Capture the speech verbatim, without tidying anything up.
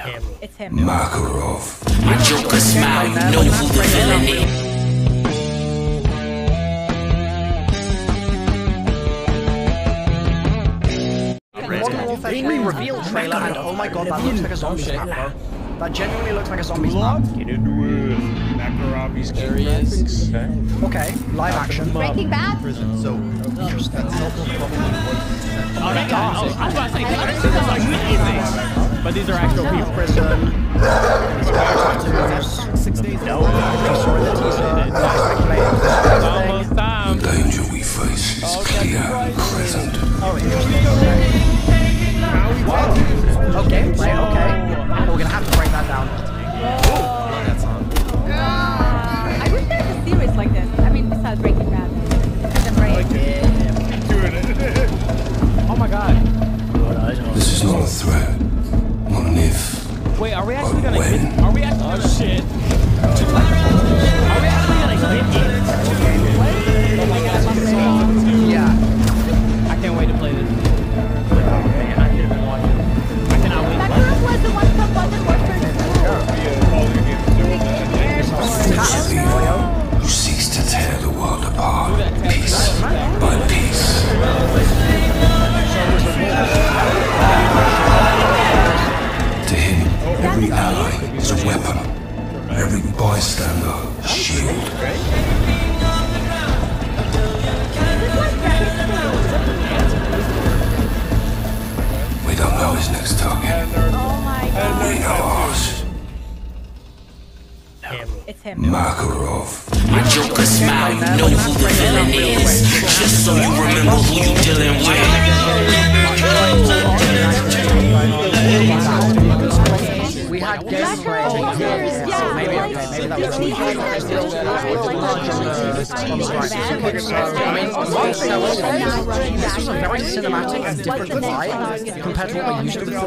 him. It's him. Makarov. My Joker smile, you know who the villain is. Green reveal trailer and oh my god, that looks like a zombie snap, bro. That genuinely looks like a zombie snap. Get into it. Makarov is curious. Okay, live action. Breaking Bad? So interesting. Oh, that guy. I was about to say, this is like amazing. But these are actual people. Prison. Six days. No. Almost time. The danger we face is clear and present. Oh, interesting. Wow. Okay, play, okay. But we're gonna have to break that down. Ooh. I wish there was a series like this. I mean, besides Breaking Bad. Oh my god. This is not a threat. Not an if. Wait, are we actually gonna win? Are we actually gonna shit? Are we actually gonna win? Oh my god, I'm so yeah. I can't wait to play this. Who seeks to tear the world apart piece by piece. To him, every ally is a weapon, every bystander a shield. We don't know his next target. We know ours. It's him. Makarov. My Joker smile, you know who the villain is. Just so you remember who you dealing with. We had gameplay. Yeah. Maybe okay, maybe that was really good. I mean, one thing I will say is this was a very cinematic and different fight compared to what we usually do.